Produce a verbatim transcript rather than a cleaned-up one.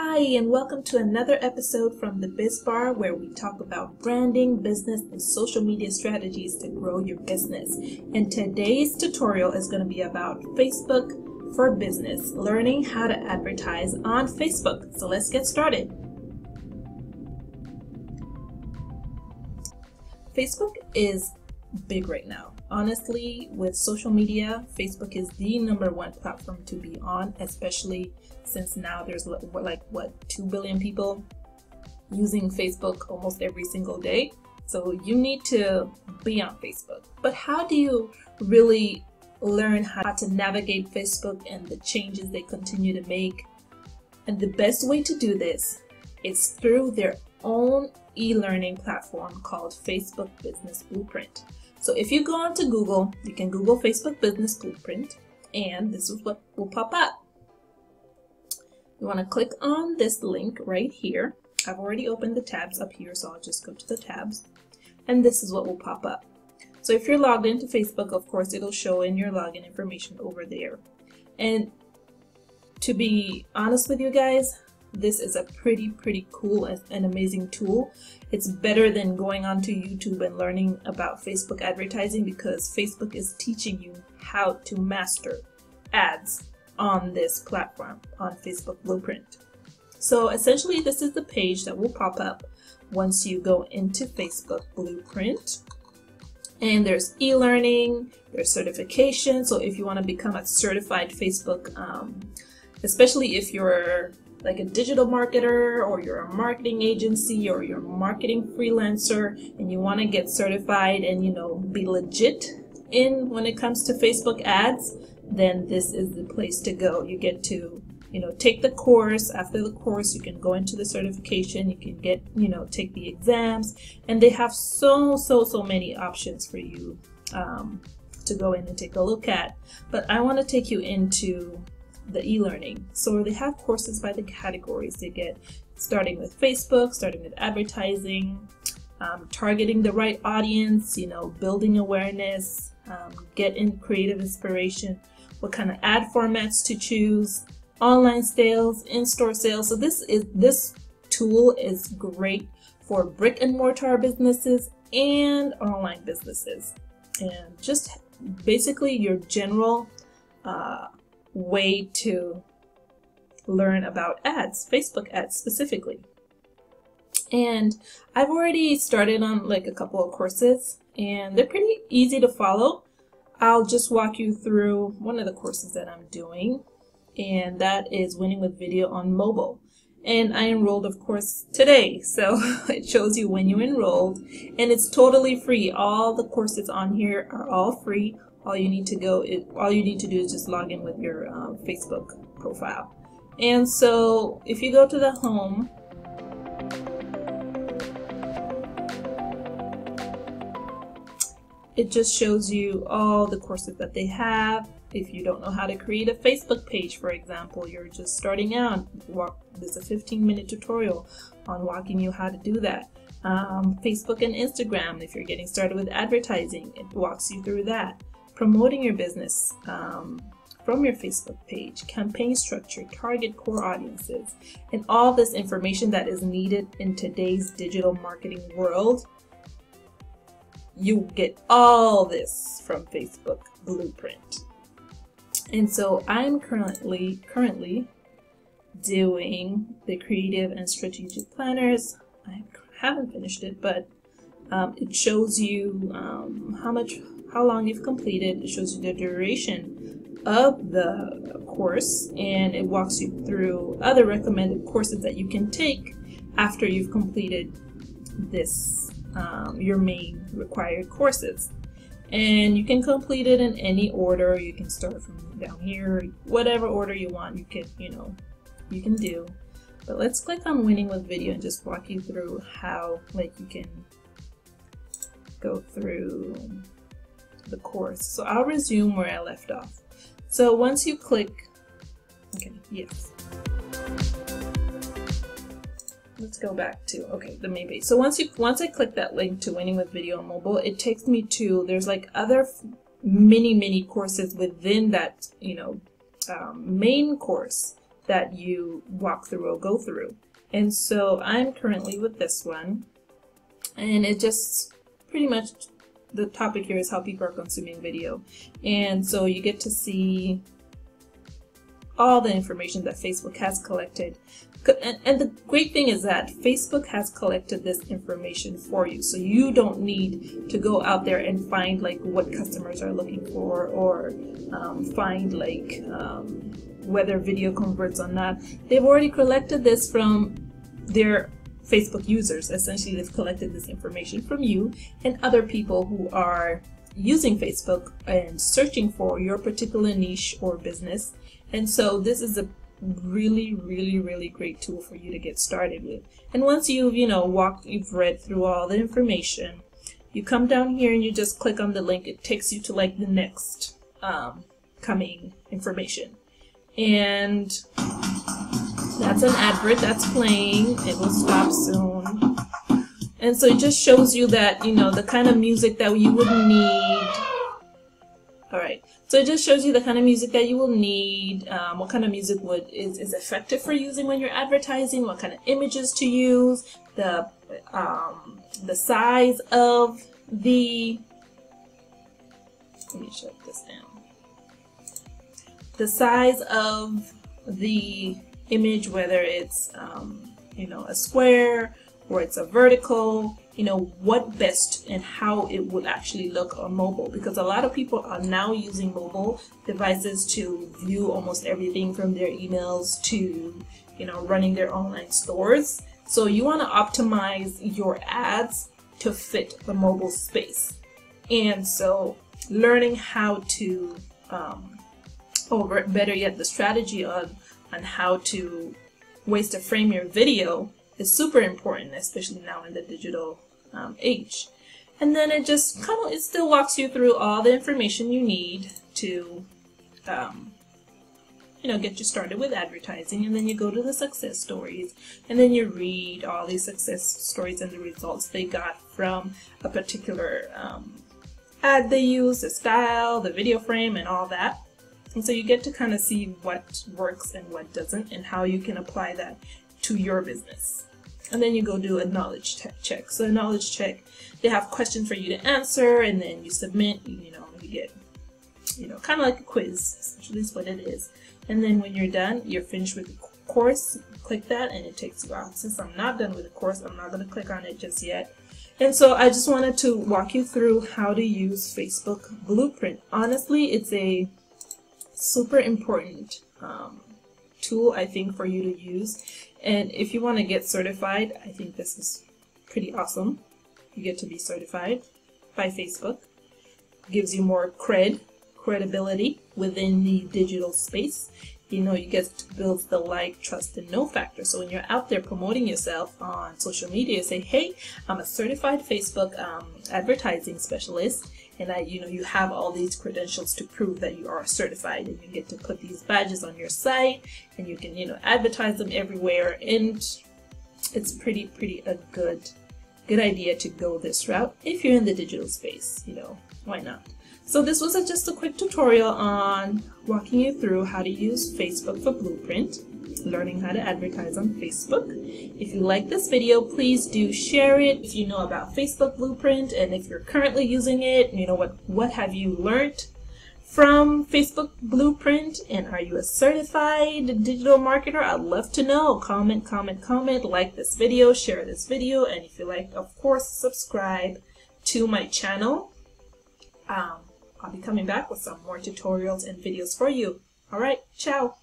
Hi, and welcome to another episode from the Biz Bar, where we talk about branding, business, and social media strategies to grow your business. And today's tutorial is going to be about Facebook for Business, learning how to advertise on Facebook. So let's get started. Facebook is big right now. Honestly, with social media, Facebook is the number one platform to be on, especially since now there's like what two billion people using Facebook almost every single day. So you need to be on Facebook. But how do you really learn how to navigate Facebook and the changes they continue to make? And the best way to do this is through their own e-learning platform called Facebook Business Blueprint. So if you go onto Google, you can Google Facebook Business Blueprint, and this is what will pop up. You want to click on this link right here. I've already opened the tabs up here, so I'll just go to the tabs, and this is what will pop up. So if you're logged into Facebook, of course, it'll show in your login information over there. And to be honest with you guys, this is a pretty, pretty cool and amazing tool. It's better than going onto YouTube and learning about Facebook advertising, because Facebook is teaching you how to master ads on this platform, on Facebook Blueprint. So essentially, this is the page that will pop up once you go into Facebook Blueprint. And there's e-learning, there's certification. So if you want to become a certified Facebook, um, especially if you're like a digital marketer, or you're a marketing agency, or you're a marketing freelancer and you want to get certified and, you know, be legit in when it comes to Facebook ads, then this is the place to go. You get to, you know, take the course. After the course, you can go into the certification, you can get, you know, take the exams, and they have so, so, so many options for you um, to go in and take a look at. But I want to take you into the e-learning. So they have courses by the categories. They get starting with Facebook, starting with advertising, um, targeting the right audience, you know, building awareness, um, get in creative inspiration, what kind of ad formats to choose, online sales, in-store sales. So this is this tool is great for brick and mortar businesses and online businesses, and just basically your general uh, way to learn about ads, Facebook ads specifically. And I've already started on like a couple of courses, and they're pretty easy to follow. I'll just walk you through one of the courses that I'm doing, and that is winning with video on mobile. And I enrolled, of course, today, so it shows you when you enrolled, and it's totally free. All the courses on here are all free. All you need to go, is, all you need to do is just log in with your um, Facebook profile. And so, if you go to the home, it just shows you all the courses that they have. If you don't know how to create a Facebook page, for example, you're just starting out, walk, there's a fifteen minute tutorial on walking you how to do that. Um, Facebook and Instagram, if you're getting started with advertising, it walks you through that. Promoting your business um, from your Facebook page, campaign structure, target core audiences, and all this information that is needed in today's digital marketing world. You get all this from Facebook Blueprint. And so I'm currently currently doing the creative and strategic planners. I haven't finished it, but um, it shows you um, how much how long you've completed. It shows you the duration of the course, and it walks you through other recommended courses that you can take after you've completed this um, your main required courses. And you can complete it in any order. You can start from down here, whatever order you want. You can, you know, you can do. But let's click on winning with video and just walk you through how, like, you can go through the course. So I'll resume where I left off. So once you click, okay, yes. Let's go back to, okay, the main page. So once you once I click that link to winning with video on mobile, it takes me to, there's like other many many courses within that, you know, um, main course that you walk through or go through. And so I'm currently with this one, and it just pretty much, the topic here is how people are consuming video. And so you get to see all the information that Facebook has collected. And, and the great thing is that Facebook has collected this information for you, so you don't need to go out there and find like what customers are looking for, or um, find like um, whether video converts or not. They've already collected this from their Facebook users. Essentially, they've collected this information from you and other people who are using Facebook and searching for your particular niche or business. And so this is a really, really, really great tool for you to get started with. And once you've, you know, walked, you've read through all the information, you come down here and you just click on the link. It takes you to like the next um, coming information. And that's an advert that's playing. It will stop soon. And so it just shows you that, you know, the kind of music that you would need. All right. So it just shows you the kind of music that you will need, um, what kind of music would is, is effective for using when you're advertising, what kind of images to use, the um, the size of the. Let me shut this down. The size of the image, whether it's um, you know, a square or it's a vertical. You know, what best and how it would actually look on mobile, because a lot of people are now using mobile devices to view almost everything from their emails to, you know, running their online stores. So you want to optimize your ads to fit the mobile space. And so learning how to, um, or better yet, the strategy on, on how to ways to frame your video is super important, especially now in the digital Um, age. And then it just kind of, it still walks you through all the information you need to um, you know, get you started with advertising. And then you go to the success stories, and then you read all these success stories and the results they got from a particular um, ad they used, the style, the video frame, and all that. And so you get to kind of see what works and what doesn't, and how you can apply that to your business. And then you go do a knowledge check. So a knowledge check, they have questions for you to answer, and then you submit, you know, you get, you know, kind of like a quiz, essentially is what it is. And then when you're done, you're finished with the course, click that, and it takes you out. Since I'm not done with the course, I'm not going to click on it just yet. And so I just wanted to walk you through how to use Facebook Blueprint. Honestly, it's a super important um, tool, I think, for you to use. And if you want to get certified, I think this is pretty awesome. You get to be certified by Facebook. It gives you more cred, credibility within the digital space. You know, you get to build the like, trust, and know factor. So when you're out there promoting yourself on social media, say, hey, I'm a certified Facebook um, advertising specialist. And I, you know, you have all these credentials to prove that you are certified, and you get to put these badges on your site, and you can, you know, advertise them everywhere. And it's pretty, pretty a good, good idea to go this route if you're in the digital space. You know, why not? So this was a, just a quick tutorial on walking you through how to use Facebook for Blueprint, learning how to advertise on Facebook. If you like this video, please do share it. If you know about Facebook Blueprint, and if you're currently using it, you know, what what have you learned from Facebook Blueprint, and are you a certified digital marketer? I'd love to know. Comment, comment, comment, like this video, share this video, and if you like, of course, subscribe to my channel. Um, I'll be coming back with some more tutorials and videos for you. All right, ciao.